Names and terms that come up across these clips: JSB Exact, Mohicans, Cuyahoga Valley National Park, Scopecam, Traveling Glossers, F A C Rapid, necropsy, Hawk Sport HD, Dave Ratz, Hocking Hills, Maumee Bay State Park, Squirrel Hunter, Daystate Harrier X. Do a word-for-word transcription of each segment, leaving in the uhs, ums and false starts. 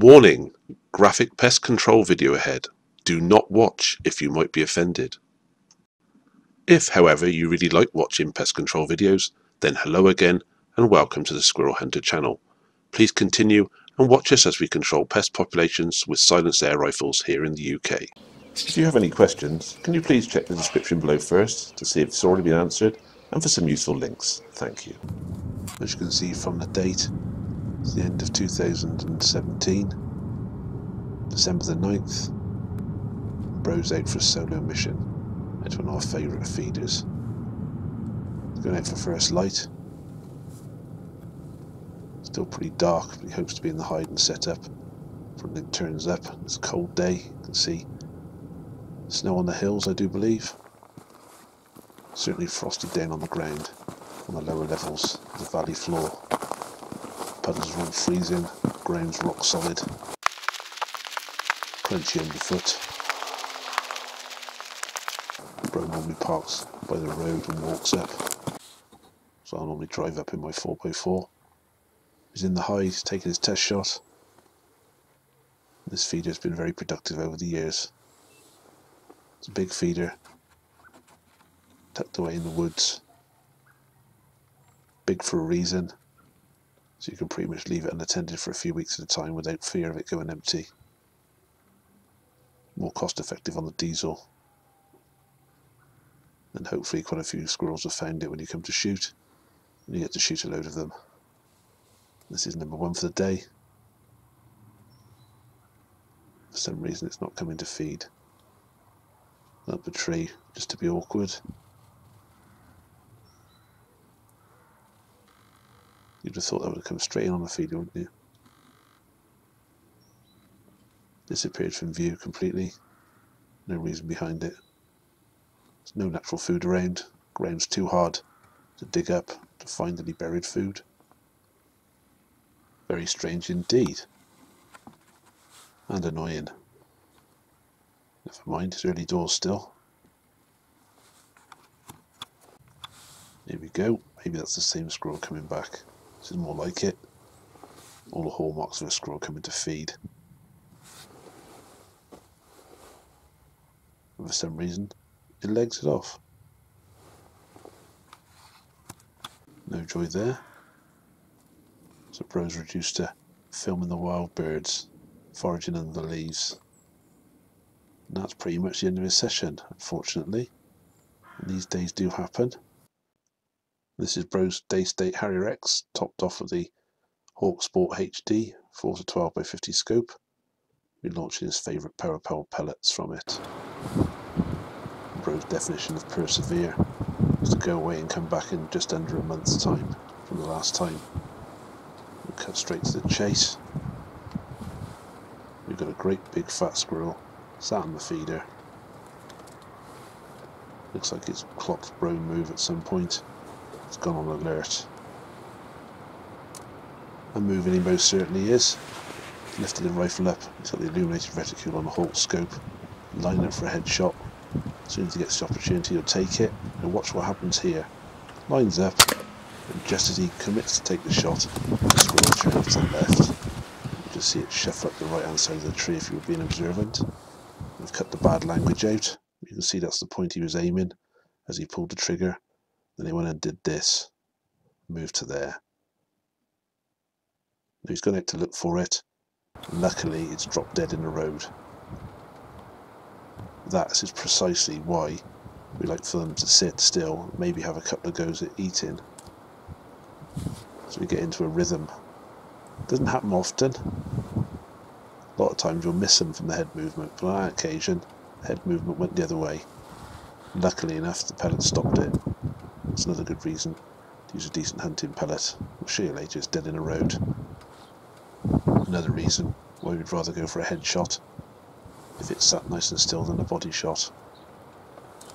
Warning, graphic pest control video ahead. Do not watch if you might be offended. If, however, you really like watching pest control videos, then hello again and welcome to the Squirrel Hunter channel. Please continue and watch us as we control pest populations with silenced air rifles here in the U K. If you have any questions, can you please check the description below first to see if it's already been answered and for some useful links. Thank you. As you can see from the date, it's the end of two thousand seventeen, December the ninth, Bro's out for a solo mission at one of our favourite feeders. He's going out for first light. Still pretty dark, but he hopes to be in the hide and set up. Probably turns up. It's a cold day. You can see snow on the hills, I do believe. Certainly frosted down on the ground on the lower levels, the valley floor. Puddles are all freezing, ground's rock solid, crunchy underfoot. Bro normally parks by the road and walks up, so I'll normally drive up in my four by four. He's in the hide taking his test shot. This feeder has been very productive over the years. It's a big feeder, tucked away in the woods. Big for a reason, so you can pretty much leave it unattended for a few weeks at a time without fear of it going empty. More cost effective on the diesel, and hopefully quite a few squirrels have found it when you come to shoot, and you get to shoot a load of them. This is number one for the day. For some reason it's not coming to feed. Up a tree just to be awkward. You'd have thought that would have come straight in on the feeder, wouldn't you? Disappeared from view completely. No reason behind it. There's no natural food around. Ground's too hard to dig up to find any buried food. Very strange indeed. And annoying. Never mind, it's early doors still. There we go. Maybe that's the same squirrel coming back. This is more like it. All the hallmarks of a squirrel coming to feed. And for some reason, it legs it off. No joy there. So Bro's reduced to filming the wild birds, foraging under the leaves. And that's pretty much the end of his session, unfortunately. And these days do happen. This is Bro's Daystate Harrier X, topped off with the Hawk Sport H D four to twelve by fifty scope. We launched his favourite power pellet pellets from it. Bro's definition of persevere was to go away and come back in just under a month's time from the last time. We cut straight to the chase. We've got a great big fat squirrel sat on the feeder. Looks like it's clocked Bro move at some point. It's gone on alert. And moving he most certainly is. Lifted the rifle up, he's got the illuminated reticule on the Hawk scope, lining up for a headshot. As soon as he gets the opportunity, he'll take it, and watch what happens here. Lines up, and just as he commits to take the shot, the squirrel turns to the left. You just see it shuffle up the right hand side of the tree if you were being observant. We've cut the bad language out. You can see that's the point he was aiming as he pulled the trigger. Then he went and did this. Moved to there. Now he's gone out to look for it. Luckily it's dropped dead in the road. That is precisely why we like for them to sit still, maybe have a couple of goes at eating. So we get into a rhythm. Doesn't happen often. A lot of times you'll miss them from the head movement, but on that occasion, the head movement went the other way. Luckily enough, the pellet stopped it. That's another good reason to use a decent hunting pellet. I'll show you later, it's dead in a road. Another reason why we'd rather go for a head shot if it sat nice and still than a body shot.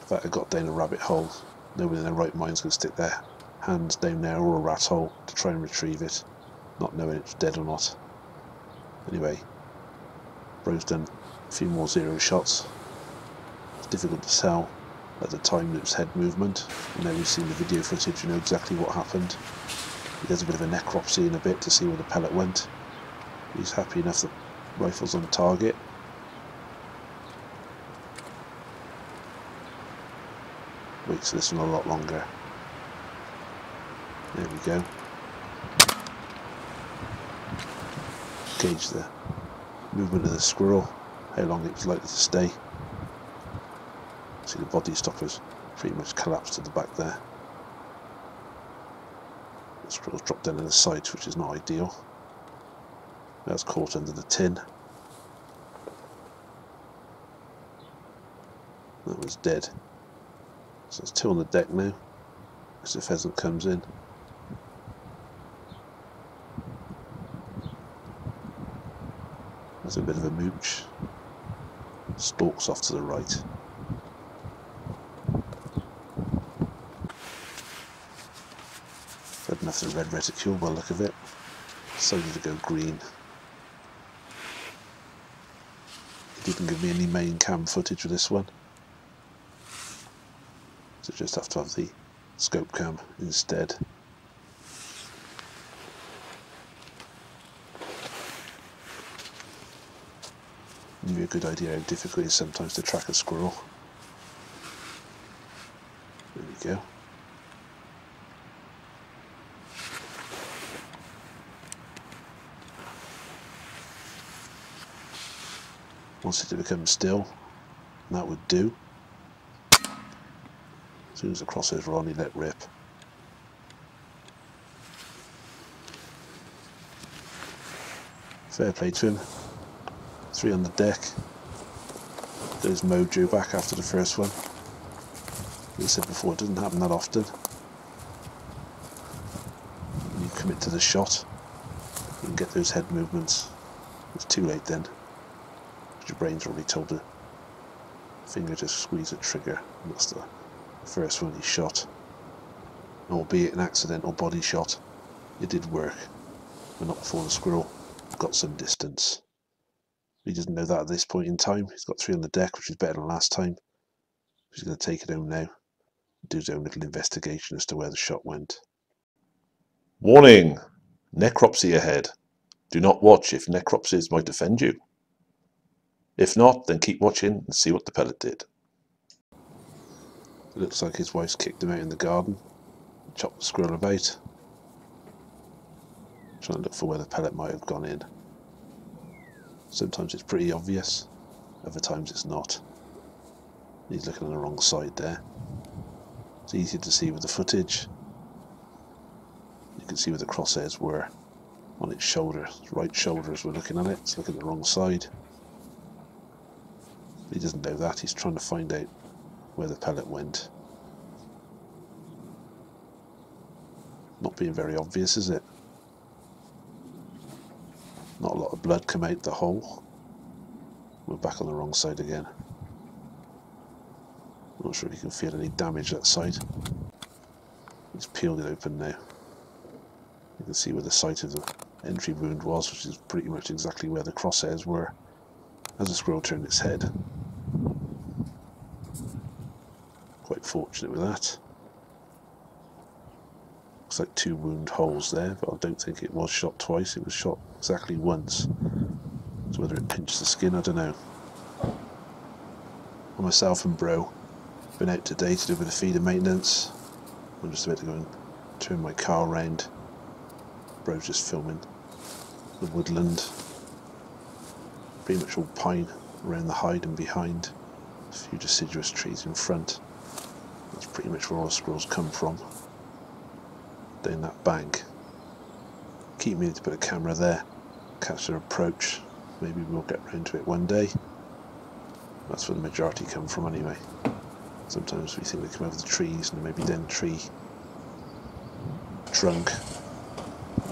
If that had got down a rabbit hole, nobody in their right mind's going to stick their hands down there or a rat hole to try and retrieve it, not knowing it's dead or not. Anyway. Bro's done a few more zero shots. It's difficult to tell at the time that it's head movement. And now we've seen the video footage, you know exactly what happened. He does a bit of a necropsy in a bit to see where the pellet went. He's happy enough that rifles on target. Makes this one a lot longer. There we go. Gauge the movement of the squirrel, how long it's likely to stay. See the body stoppers pretty much collapsed at the back there. The squirrel's dropped down in the sides, which is not ideal. That's caught under the tin. That was dead. So there's two on the deck now, as the pheasant comes in. There's a bit of a mooch. Stalks off to the right. Had enough of the red reticule by the look of it. Decided to go green. It didn't give me any main cam footage of this one. So just have to have the scope cam instead. Give you a good idea how difficult it is sometimes to track a squirrel. There we go. Wants it to become still, and that would do. As soon as the crosses were on, he let rip. Fair play to him. Three on the deck. There's mojo back after the first one. As I said before, it doesn't happen that often. When you commit to the shot, you can get those head movements. It's too late then. Your brain's already told the finger to squeeze the trigger. And that's the first one he shot. Albeit an accidental body shot, it did work. But not before the squirrel got some distance. He doesn't know that at this point in time. He's got three on the deck, which is better than last time. He's going to take it home now and do his own little investigation as to where the shot went. Warning! Necropsy ahead. Do not watch if necropsies might offend you. If not, then keep watching and see what the pellet did. It looks like his wife's kicked him out in the garden, chopped the squirrel about. Trying to look for where the pellet might have gone in. Sometimes it's pretty obvious, other times it's not. He's looking on the wrong side there. It's easier to see with the footage. You can see where the crosshairs were on its shoulder. Its right shoulder as we're looking at it, it's looking at the wrong side. He doesn't know that, he's trying to find out where the pellet went. Not being very obvious, is it? Not a lot of blood come out the hole. We're back on the wrong side again. Not sure if you can feel any damage that side. He's peeled it open now. You can see where the site of the entry wound was, which is pretty much exactly where the crosshairs were as the squirrel turned its head. Quite fortunate with that. Looks like two wound holes there, but I don't think it was shot twice, it was shot exactly once. So whether it pinched the skin, I don't know. Well, myself and Bro have been out today to do a bit of feeder maintenance. I'm just about to go and turn my car round. Bro's just filming the woodland. Pretty much all pine around the hide and behind. A few deciduous trees in front. That's pretty much where all the squirrels come from. Down that bank. Keep meaning to put a camera there, catch their approach. Maybe we'll get round to it one day. That's where the majority come from anyway. Sometimes we think they come over the trees and maybe then tree trunk.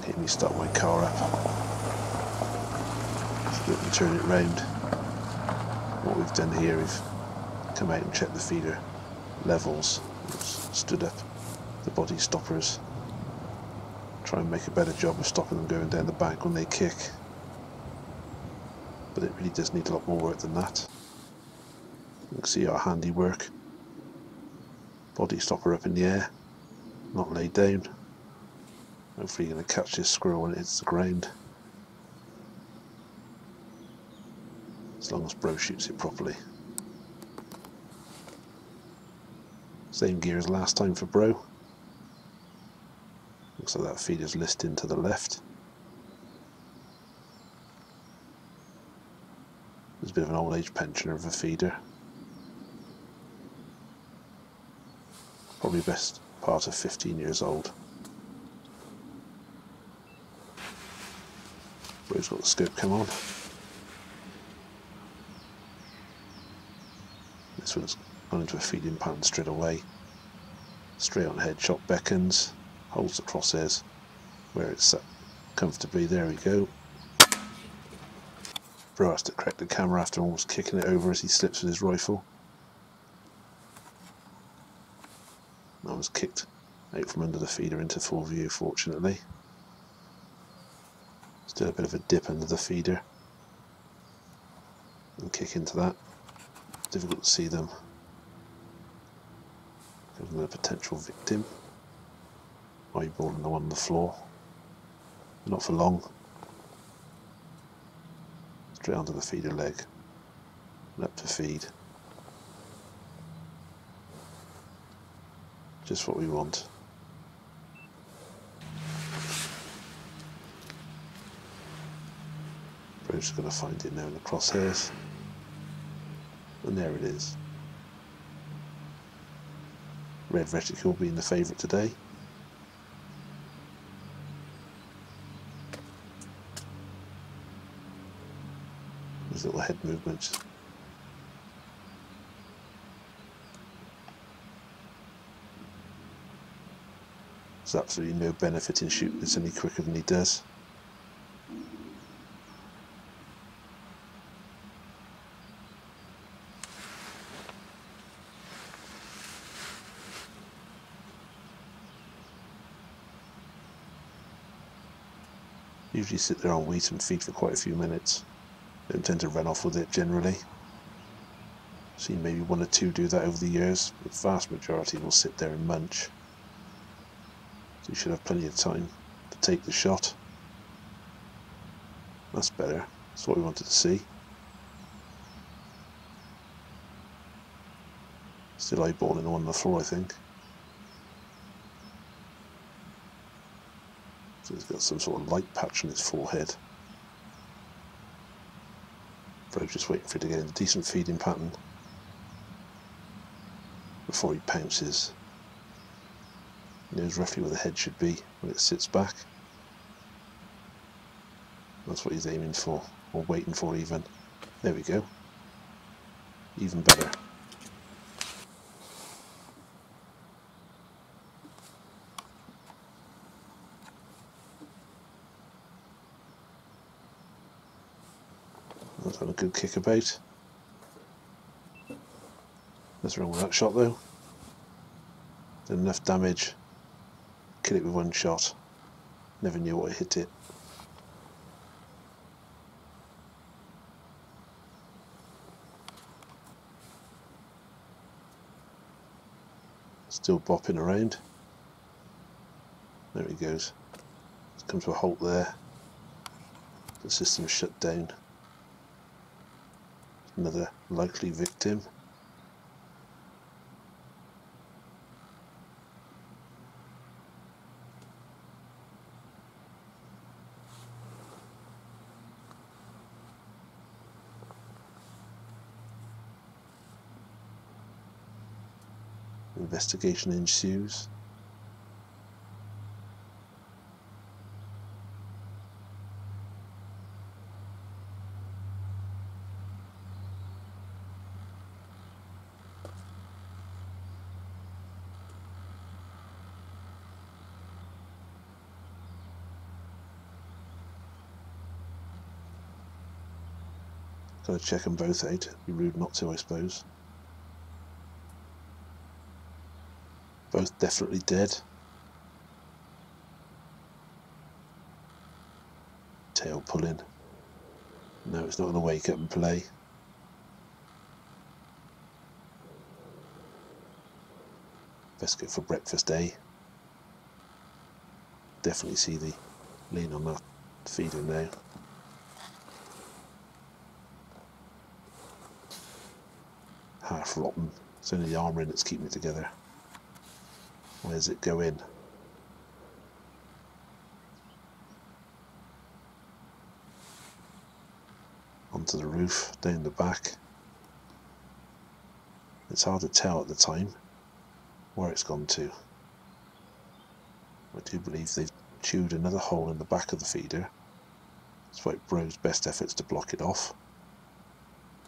Let me start my car up. So let me turn it round. What we've done here, we've come out and checked the feeder levels. We've stood up the body stoppers. Try and make a better job of stopping them going down the bank when they kick. But it really does need a lot more work than that. You can see our handiwork. Body stopper up in the air, not laid down. Hopefully you're going to catch this squirrel when it hits the ground. as long as Bro shoots it properly. Same gear as last time for Bro. Looks like that feeder's listing to the left. There's a bit of an old age pensioner of a feeder. Probably best part of fifteen years old. Bro's got the scope come on. This one's gone into a feeding pattern straight away. Straight on headshot beckons, holds the crosshairs where it's set comfortably. There we go. Bro has to correct the camera after almost kicking it over as he slips with his rifle. That was kicked out from under the feeder into full view, fortunately. Still a bit of a dip under the feeder and kick into that. Difficult to see them. Gives them a potential victim. Eyeballing the one on the floor. Not for long. Straight under the feeder leg. And up to feed. Just what we want. Bro's going to find it now in the crosshairs. And there it is. Red Reticule being the favourite today. These little head movements. There's absolutely no benefit in shooting this any quicker than he does. Usually sit there on wheat and feed for quite a few minutes. Don't tend to run off with it generally. Seen maybe one or two do that over the years, but the vast majority will sit there and munch. So you should have plenty of time to take the shot. That's better. That's what we wanted to see. Still eyeballing the one on the floor, I think. So it's got some sort of light patch on its forehead. Bro just waiting for it to get in a decent feeding pattern before he pounces. He knows roughly where the head should be when it sits back. That's what he's aiming for, or waiting for even. There we go. Even better. That's had a good kick about. Nothing wrong with that shot though. Did enough damage. Kill it with one shot. Never knew what hit it. Still bopping around. There he goes. It's come to a halt there. The system's shut down. Another likely victim. Investigation ensues. Gotta check them both out. Be rude not to, I suppose. Both definitely dead. Tail pulling. No, it's not gonna wake up and play. Best go for breakfast, eh? Definitely see the lean on that feeder now. half rotten. It's only the armouring that's keeping it together. Where does it go in? Onto the roof, down the back. It's hard to tell at the time where it's gone to. I do believe they've chewed another hole in the back of the feeder, despite Bro's best efforts to block it off.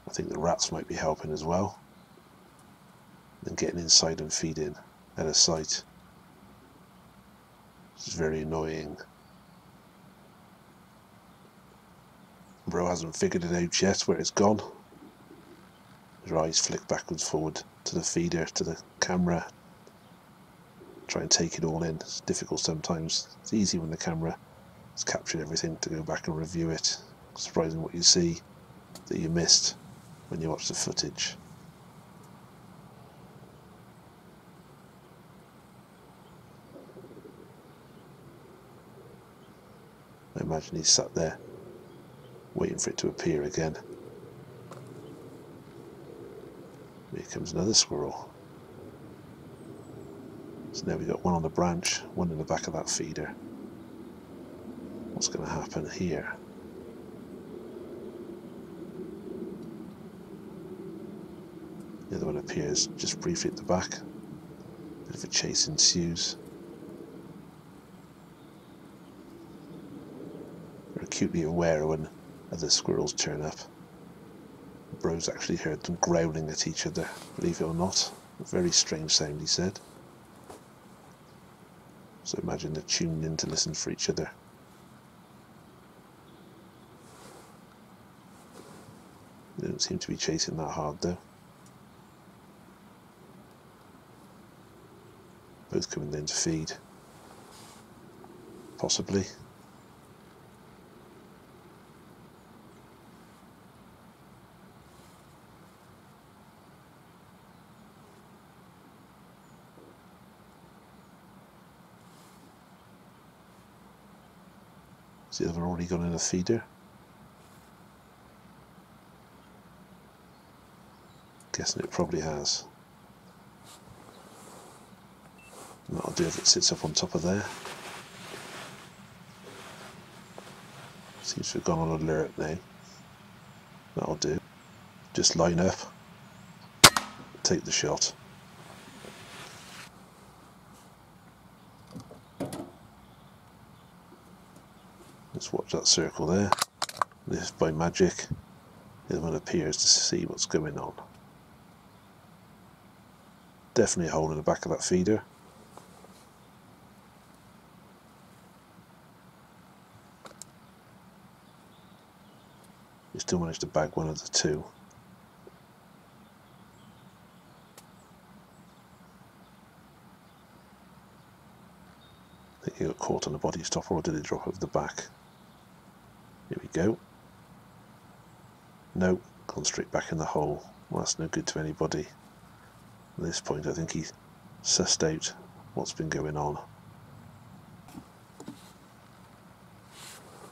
I think the rats might be helping as well. Then getting inside and feeding out of sight. This is very annoying. Bro hasn't figured it out yet where it's gone. Your eyes flick backwards forward to the feeder, to the camera. Try and take it all in. It's difficult sometimes. It's easy when the camera has captured everything to go back and review it. It's surprising what you see that you missed when you watch the footage. I imagine he's sat there waiting for it to appear again. Here comes another squirrel. So now we've got one on the branch, one in the back of that feeder. What's going to happen here? The other one appears just briefly at the back. A bit of a chase ensues. They're acutely aware when other squirrels turn up. Bro's actually heard them growling at each other, believe it or not. A very strange sound, he said. So imagine they're tuned in to listen for each other. They don't seem to be chasing that hard though. Both coming down to feed. Possibly. See, they've already gone in a feeder. Guessing it probably has. And that'll do if it sits up on top of there. Seems to have gone on alert now. That'll do. Just line up. Take the shot. Let's watch that circle there. And if by magic, the other one appears to see what's going on. Definitely a hole in the back of that feeder. We still managed to bag one of the two. I think he got caught on the body stopper, or did he drop over the back? Here we go. No, nope, gone straight back in the hole. Well, that's no good to anybody. At this point, I think he sussed out what's been going on.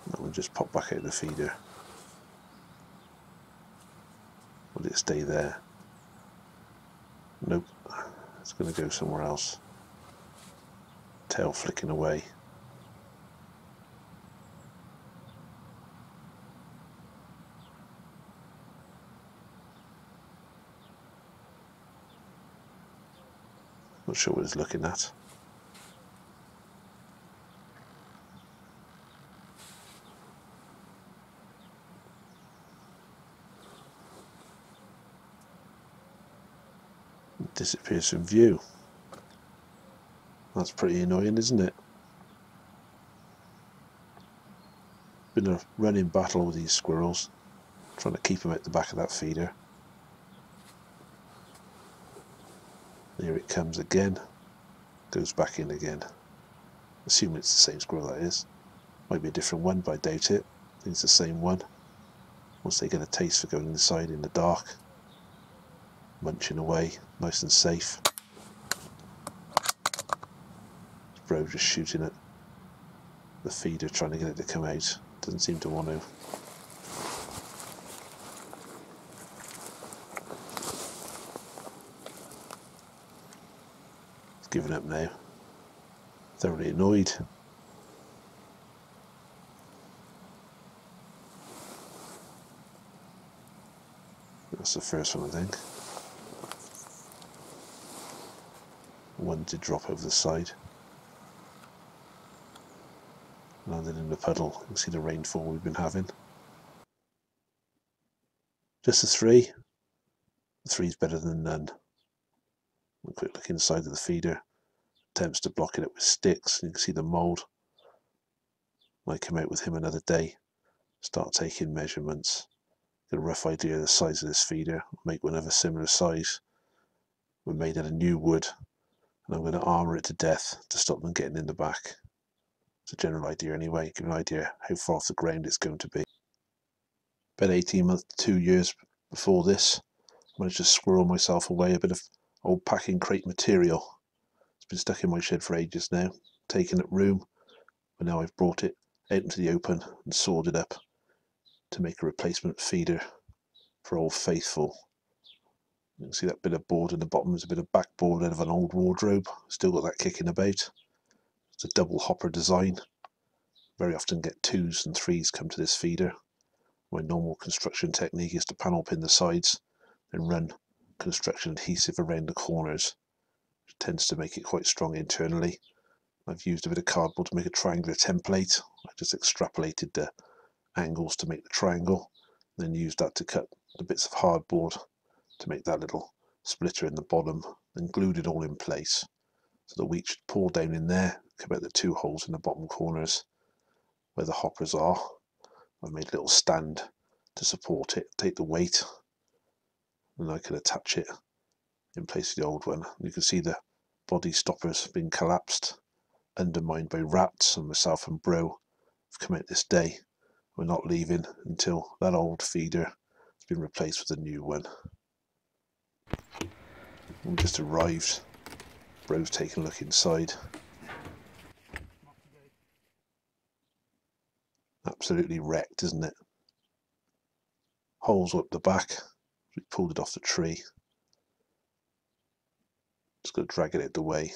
That one just popped back out of the feeder. Will it stay there? Nope, it's going to go somewhere else. Tail flicking away. Not sure what he's looking at. It disappears from view. That's pretty annoying, isn't it? Been a running battle with these squirrels, trying to keep them at the back of that feeder. Here it comes again, goes back in again. Assume it's the same squirrel, that is. Might be a different one, but I doubt it. I think it's the same one. Once they get a taste for going inside in the dark, munching away, nice and safe. This bro just shooting at the feeder, trying to get it to come out. Doesn't seem to want to. given up now. Thoroughly annoyed. That's the first one, I think. One did drop over the side. Landed in the puddle. You can see the rainfall we've been having. Just the three. The three's better than none. A quick look inside of the feeder. Attempts to block it up with sticks. You can see the mould. Might come out with him another day. Start taking measurements. Get a rough idea of the size of this feeder. Make one of a similar size. We're made out of new wood. And I'm going to armour it to death to stop them getting in the back. It's a general idea anyway. Give an idea how far off the ground it's going to be. About eighteen months, two years before this, I managed to squirrel myself away a bit of old packing crate material. It's been stuck in my shed for ages now, taking up room, but now I've brought it out into the open and sawed it up to make a replacement feeder for Old Faithful. You can see that bit of board in the bottom is a bit of backboard out of an old wardrobe. Still got that kicking about. It's a double hopper design. Very often get twos and threes come to this feeder. My normal construction technique is to panel pin the sides and run construction adhesive around the corners, which tends to make it quite strong internally. I've used a bit of cardboard to make a triangular template. I just extrapolated the angles to make the triangle, then used that to cut the bits of hardboard to make that little splitter in the bottom, then glued it all in place so the wheat should pour down in there, come out the two holes in the bottom corners where the hoppers are. I've made a little stand to support it, take the weight, and I can attach it in place of the old one. You can see the body stoppers being collapsed, undermined by rats, and myself and Bro have come out this day. We're not leaving until that old feeder has been replaced with a new one. We just arrived. Bro's taking a look inside. Absolutely wrecked, isn't it? Holes up the back. We pulled it off the tree. Just got to drag it out the way.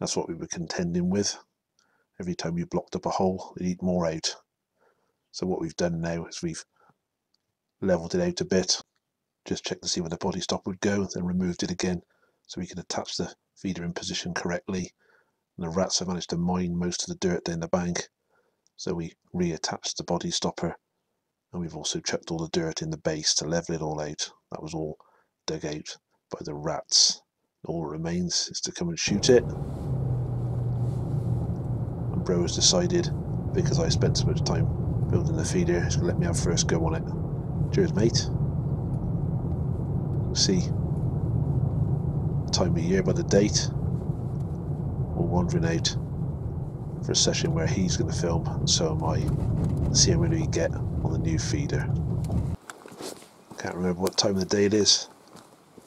That's what we were contending with. Every time you blocked up a hole, it'd eat more out. So what we've done now is we've levelled it out a bit. Just checked to see where the body stop would go, then removed it again so we could attach the feeder in position correctly. And the rats have managed to mine most of the dirt down the bank. So we reattached the body stopper, and we've also chucked all the dirt in the base to level it all out. That was all dug out by the rats. All that remains is to come and shoot it. And Bro has decided, because I spent so much time building the feeder, he's going to let me have first go on it. Cheers, mate. We'll see time of year by the date. We're wandering out for a session where he's going to film, and so am I. See how many we get on the new feeder. Can't remember what time of the day it is.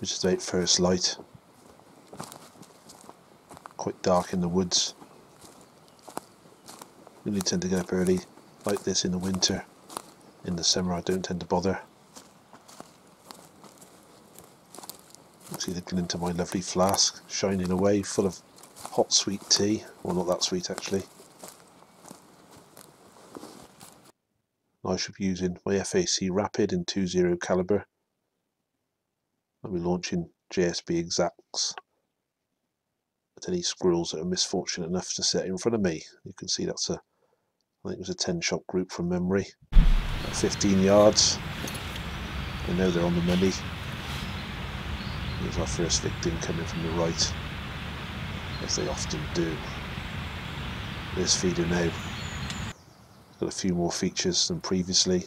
It's just about first light. Quite dark in the woods. We really tend to get up early like this in the winter. In the summer I don't tend to bother. See the glint of my lovely flask shining away, full of hot sweet tea. Well, not that sweet actually. I should be using my F A C Rapid in two point oh calibre. I'll be launching J S B Exacts at any squirrels that are misfortunate enough to sit in front of me. You can see that's a, I think it was a ten shot group from memory. About fifteen yards. I know they're on the money. There's our first victim coming from the right, as they often do. This feeder now got a few more features than previously.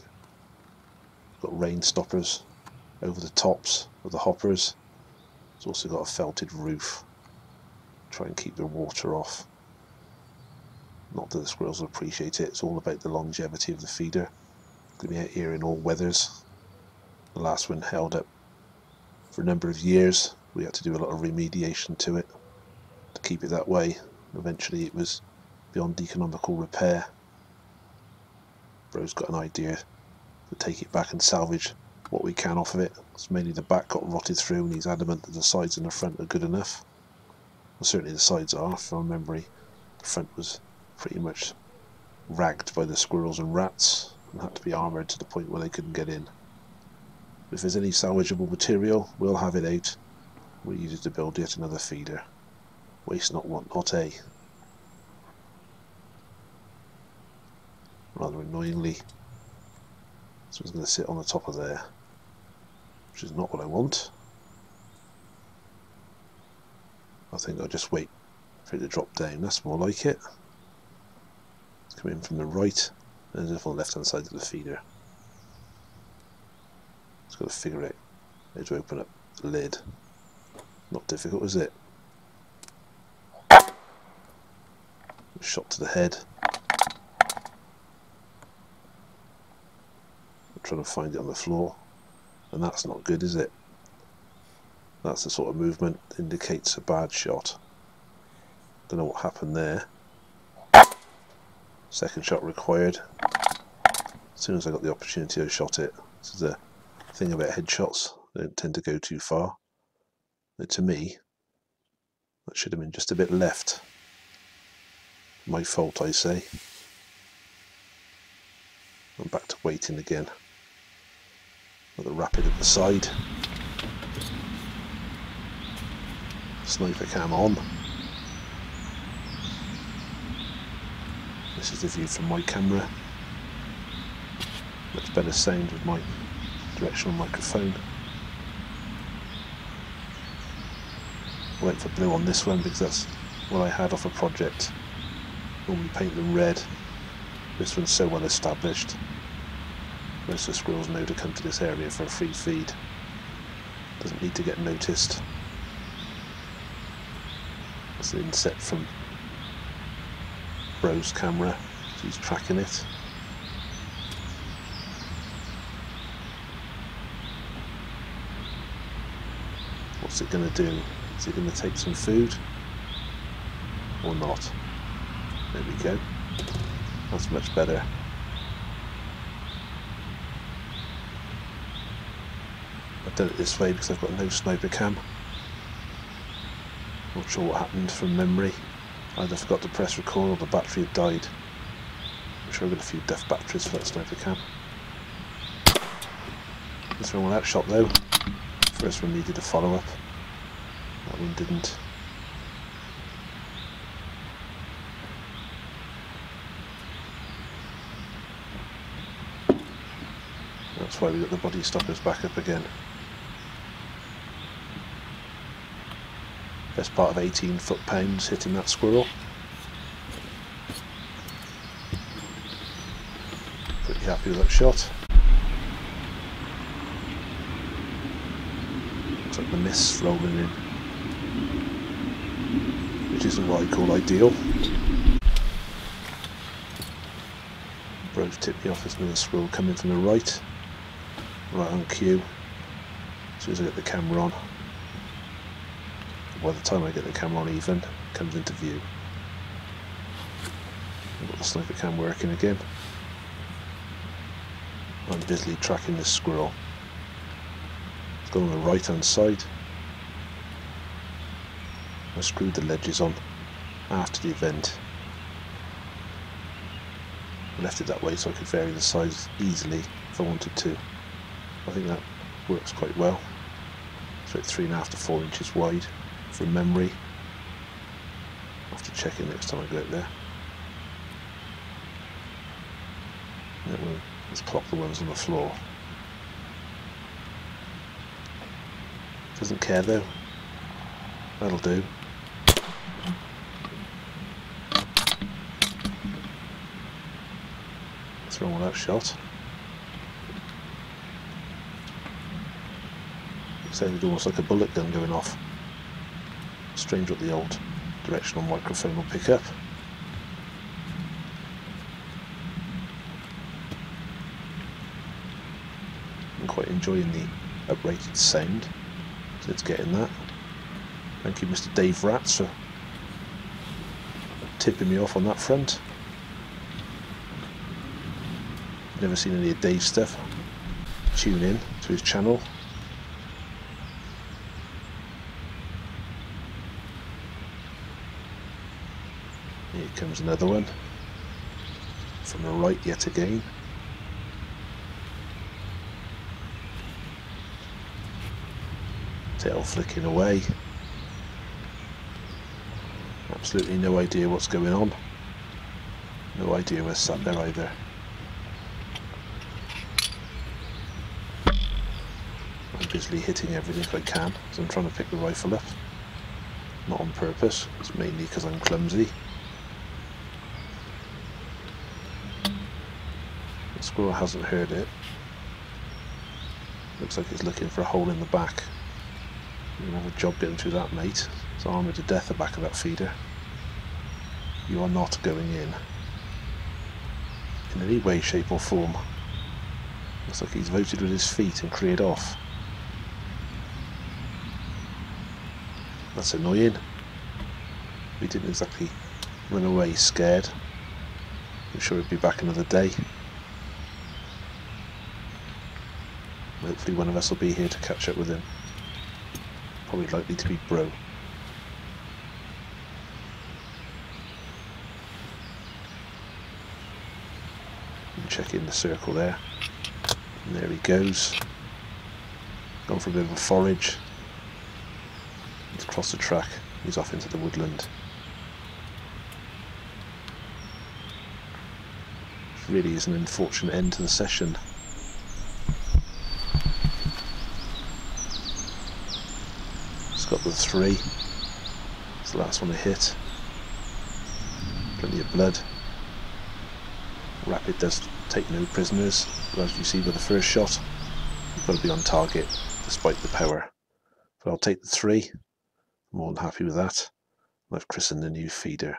Got rain stoppers over the tops of the hoppers. It's also got a felted roof. Try and keep the water off. Not that the squirrels will appreciate it. It's all about the longevity of the feeder. Going to be out here in all weathers. The last one held up for a number of years. We had to do a lot of remediation to it to keep it that way. Eventually it was beyond economical repair. Bro's got an idea to take it back and salvage what we can off of it. It's mainly the back got rotted through, and he's adamant that the sides and the front are good enough. Well, certainly the sides are, from memory. The front was pretty much ragged by the squirrels and rats and had to be armoured to the point where they couldn't get in. If there's any salvageable material, we'll have it out. We needed to build yet another feeder. Waste not, want not, eh? Rather annoyingly, this one's going to sit on the top of there, which is not what I want. I think I'll just wait for it to drop down. That's more like it. It's coming in from the right and then from the left hand side of the feeder. Just got to figure out how to open up the lid. Not difficult, is it? Shot to the head. I'm trying to find it on the floor, and that's not good, is it? That's the sort of movement that indicates a bad shot. Don't know what happened there. Second shot required. As soon as I got the opportunity, I shot it. This is the thing about headshots, they don't tend to go too far. But to me, that should have been just a bit left. My fault, I say. I'm back to waiting again. Another rapid at the side. Sniper cam on. This is the view from my camera. Much better sound with my directional microphone. I'll wait for blue on this one because that's what I had off a project. Normally paint them red. This one's so well established. Most of the squirrels know to come to this area for a free feed. Doesn't need to get noticed. It's an inset from Bro's camera. She's tracking it. What's it going to do? Is it going to take some food? Or not? There we go. That's much better. I've done it this way because I've got no sniper cam. Not sure what happened from memory. I either forgot to press record or the battery had died. I'm sure I've got a few deaf batteries for that sniper cam. This one went out shot though. First one needed a follow up. That one didn't. That's why we got the body stoppers back up again. Best part of eighteen foot pounds hitting that squirrel. Pretty happy with that shot. Looks like the mist's rolling in, which isn't what I call ideal. Broke tipped me off as another squirrel coming from the right. Right on cue, as soon as I get the camera on. By the time I get the camera on even, it comes into view. I've got the sniper cam working again. I'm busily tracking this squirrel. It's gone on the right hand side. I screwed the ledges on after the event. I left it that way so I could vary the size easily if I wanted to. I think that works quite well. So it's three and a half to four inches wide from memory. I'll have to check it next time I go out there. We'll, let's clock the ones on the floor. Doesn't care though. That'll do. What's wrong with that shot? Sounded almost like a bullet gun going off. Strange what the old directional microphone will pick up. I'm quite enjoying the uprated sound, so it's getting that. Thank you, Mister Dave Ratz, for tipping me off on that front. Never seen any of Dave's stuff. Tune in to his channel. Here comes another one from the right yet again. Tail flicking away. Absolutely no idea what's going on. No idea where sat there either. I'm busily hitting everything I can because I'm trying to pick the rifle up. Not on purpose, it's mainly because I'm clumsy. The squirrel hasn't heard it. Looks like it's looking for a hole in the back. You're going to have a job getting through that, mate. It's armoured to death the back of that feeder. You are not going in. In any way, shape or form. Looks like he's voted with his feet and cleared off. That's annoying. We didn't exactly run away scared. I'm sure he'd be back another day. Hopefully one of us will be here to catch up with him. Probably likely to be Bro. Check in the circle there. And there he goes. Gone for a bit of a forage. He's crossed the track. He's off into the woodland. It really is an unfortunate end to the session. He's got the three. It's the last one to hit. Plenty of blood. Rapid does take no prisoners, but as you see by the first shot, you've got to be on target despite the power. But I'll take the three, I'm more than happy with that, and I've christened the new feeder.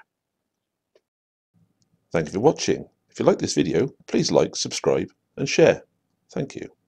Thank you for watching. If you like this video, please like, subscribe and share. Thank you.